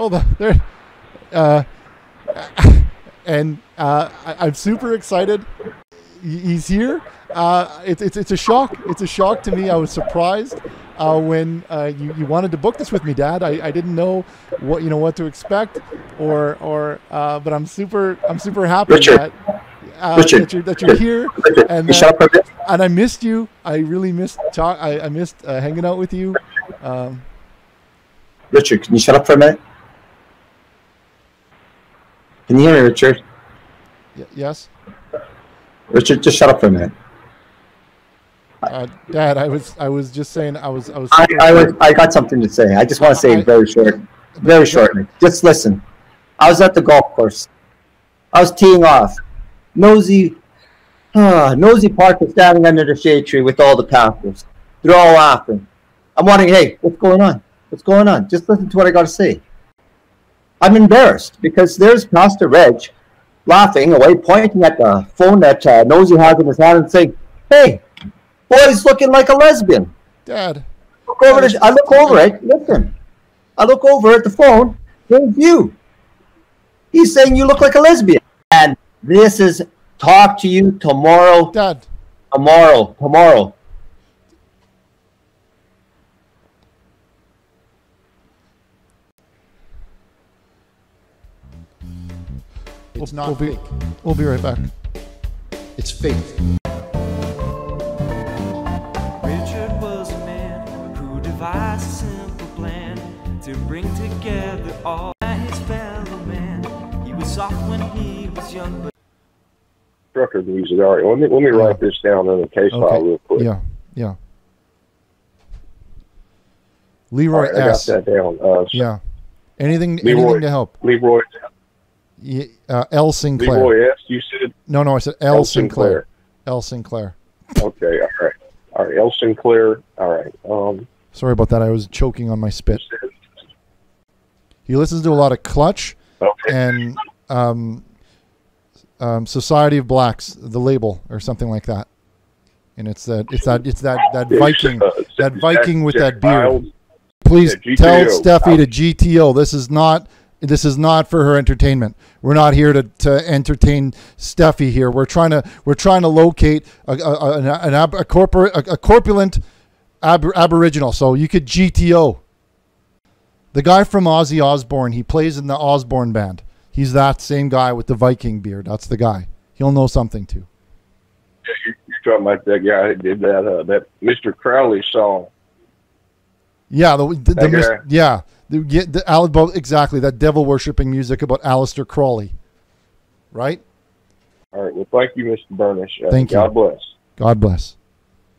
hold on. There, I'm super excited. He's here. It's a shock. It's a shock to me. I was surprised when you wanted to book this with me, Dad. I didn't know what what to expect, or but I'm super happy, Richard, that you're here. And I missed you. I really missed I missed hanging out with you. Richard, can you shut up for a minute? Can you hear me, Richard? Yes. Richard, just shut up for a minute. Dad, I was just saying, I got something to say. I just want to say very shortly. Just listen. I was at the golf course. I was teeing off. Nosy Park was standing under the shade tree with all the pastors. They're all laughing. I'm wondering, hey, what's going on? What's going on? Just listen to what I got to say. I'm embarrassed because there's Pastor Reg laughing away, pointing at the phone that Nosy has in his hand and saying, hey, boy's looking like a lesbian. Dad. Look over to, I look over it. Listen. I look over at the phone. There's you. He's saying you look like a lesbian. And this is talk to you tomorrow. Dad. Tomorrow. It's not fake. We'll be right back. It's fake. Richard was a man who devised a simple plan to bring together all his fellow men. He was soft when he was young, but Strucker believes it. All right, let me write this down in a case file real quick. Yeah. Leroy right, S. I got that down. Yeah. Anything to help. Leroy S. El Sinclair. Leroy S, you said? No, I said El Sinclair. El Sinclair. Okay, all right, El Sinclair. All right. Sorry about that. I was choking on my spit. He listens to a lot of Clutch and Society of Blacks, the label or something like that. And it's that Viking with that beard. Please tell Steffi to GTO. This is not for her entertainment. We're not here to entertain Steffi here. We're trying to locate a corpulent aboriginal. So you could GTO. The guy from Ozzy Osbourne, he plays in the Osbourne band. He's that same guy with the Viking beard. That's the guy. He'll know something too. Yeah, you're talking about that guy that did that that Mr. Crowley song. Yeah, exactly, that devil worshipping music about Aleister Crowley, right? All right. Well, thank you, Mr. Burnish. Thank you. God bless. God bless.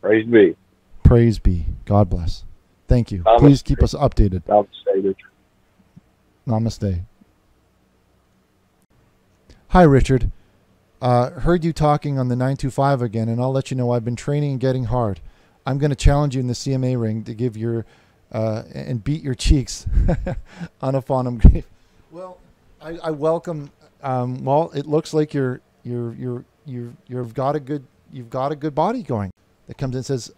Praise be. Praise be. God bless. Thank you. Namaste. Please keep us updated. Namaste, Richard. Namaste. Hi, Richard. Heard you talking on the 925 again, and I'll let you know I've been training and getting hard. I'm going to challenge you in the CMA ring to give your and beat your cheeks on a Fonum grave. Well, I welcome. Well, it looks like you've got a good body going. That comes in and says,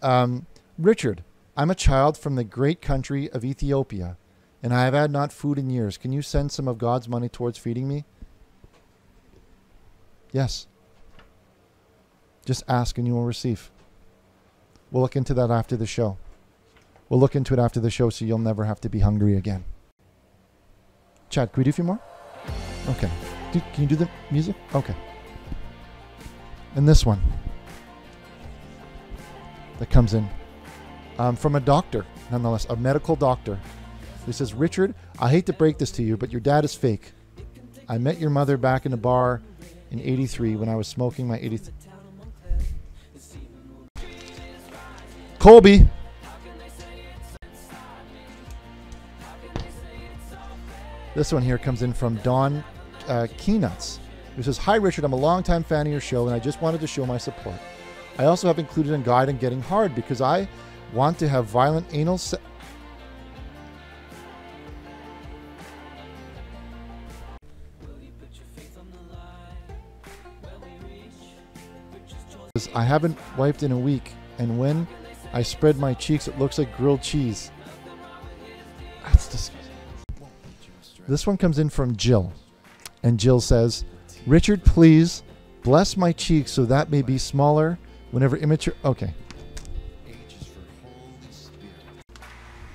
Richard, I'm a child from the great country of Ethiopia, and I have had not food in years. Can you send some of God's money towards feeding me? Yes. Just ask and you will receive. We'll look into that after the show. We'll look into it after the show so you'll never have to be hungry again. Chad, can we do a few more? Okay. Can you do the music? Okay. And this one that comes in from a doctor, nonetheless, a medical doctor. He says, Richard, I hate to break this to you, but your dad is fake. I met your mother back in a bar in 83 when I was smoking my 83. Colby. This one here comes in from Don Keynuts, who says, Hi, Richard. I'm a longtime fan of your show, and I just wanted to show my support. I also have included a guide on getting hard because I want to have violent anal sex. I haven't wiped in a week, and when I spread my cheeks, it looks like grilled cheese. That's disgusting. This one comes in from Jill. And Jill says, Richard, please bless my cheeks so that may be smaller whenever immature. Okay. It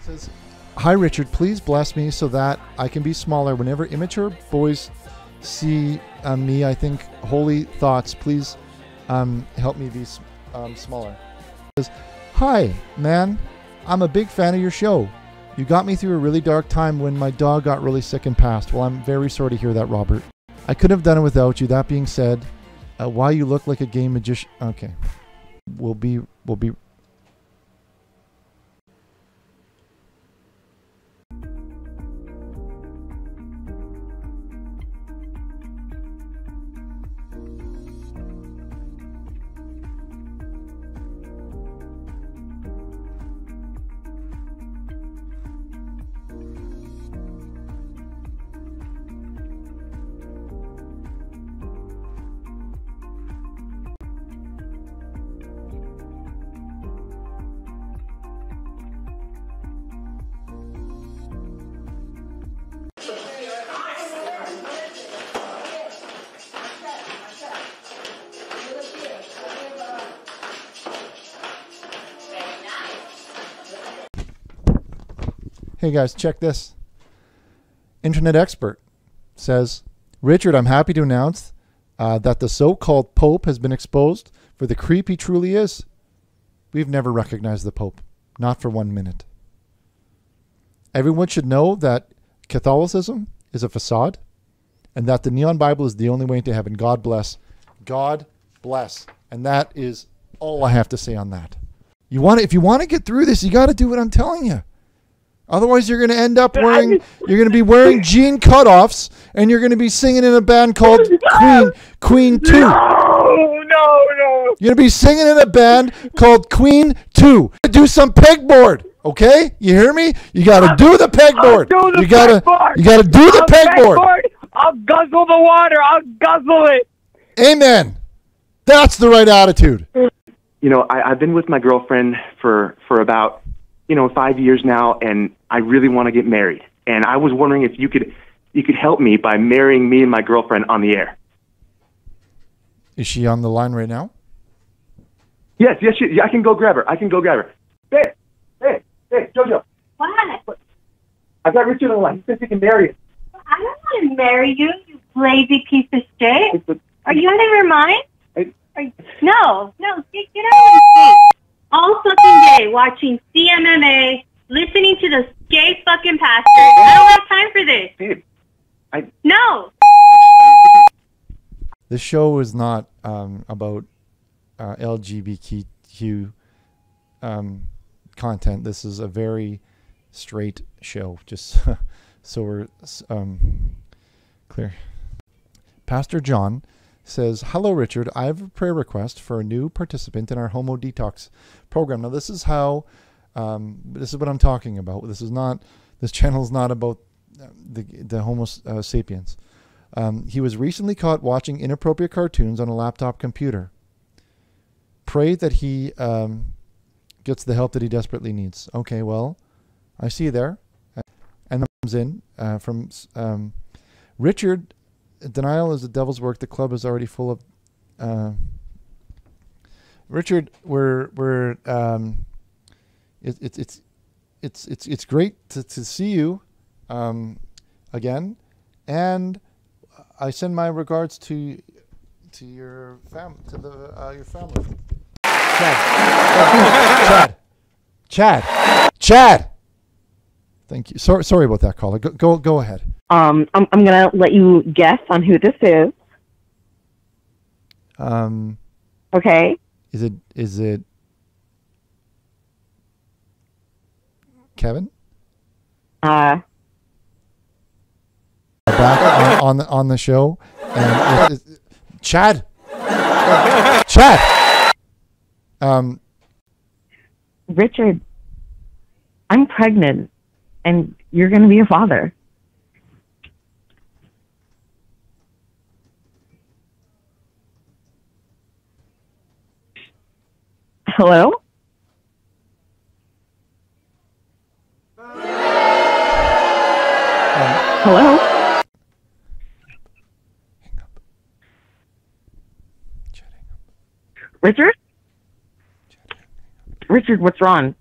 says, hi, Richard, please bless me so that I can be smaller whenever immature boys see me. I think holy thoughts. Please help me be smaller. It says, hi, man. I'm a big fan of your show. You got me through a really dark time when my dog got really sick and passed. Well, I'm very sorry to hear that, Robert. I couldn't have done it without you. That being said, why you look like a gay magician. Okay. We'll be. Hey guys, check this. Internet expert says, Richard, I'm happy to announce that the so-called Pope has been exposed for the creep he truly is. We've never recognized the Pope, not for 1 minute. Everyone should know that Catholicism is a facade and that the Neon Bible is the only way to heaven. God bless. God bless. And that is all I have to say on that. You want to, if you want to get through this, you got to do what I'm telling you. Otherwise, you're going to end up wearing, you're going to be wearing jean cutoffs, and you're going to be singing in a band called Queen 2. No, no, no. You're going to be singing in a band called Queen 2. Do some pegboard, okay? You hear me? You got to do the pegboard. You got to do the pegboard. I'll guzzle the water. I'll guzzle it. Amen. That's the right attitude. You know, I've been with my girlfriend for about, you know, 5 years now, and I really want to get married. And I was wondering if you could help me by marrying me and my girlfriend on the air. Is she on the line right now? Yes, she, I can go grab her. Hey, Jojo. What? I've got Richard on the line. He says he can marry us. I don't want to marry you, you lazy piece of shit. Are you out of your mind? No, get out of the seat. All fucking day watching CMMA, listening to the gay fucking pastor. I don't have time for this. Babe, no. The show is not about LGBTQ content. This is a very straight show. Just so we're clear. Pastor John says, hello, Richard. I have a prayer request for a new participant in our Homo Detox program. Now, this is how, this is what I'm talking about. This is not, this channel is not about the Homo sapiens. He was recently caught watching inappropriate cartoons on a laptop computer. Pray that he gets the help that he desperately needs. Okay, well, I see you there. And the comes in from Richard. Denial is the devil's work. The club is already full of. Richard, we're it's great to see you again, and I send my regards to your family. Chad. Thank you. Sorry about that, caller. Go ahead. I'm gonna let you guess on who this is. Okay. Is it Kevin? Back on the show. And Chad. Chad. Richard, I'm pregnant, and you're gonna be a father. Hello? Hello? Richard? Richard, what's wrong?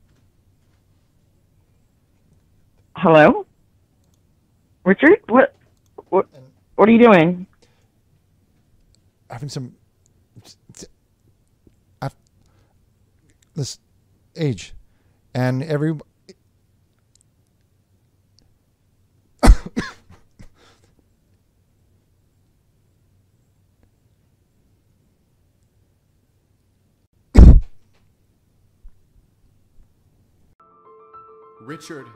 Hello? Richard? What are you doing? Having some... this age. And every... Richard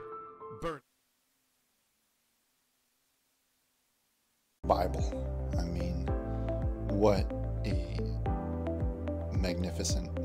Burnish. Bible. I mean, what a magnificent